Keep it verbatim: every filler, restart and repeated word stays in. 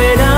esperar.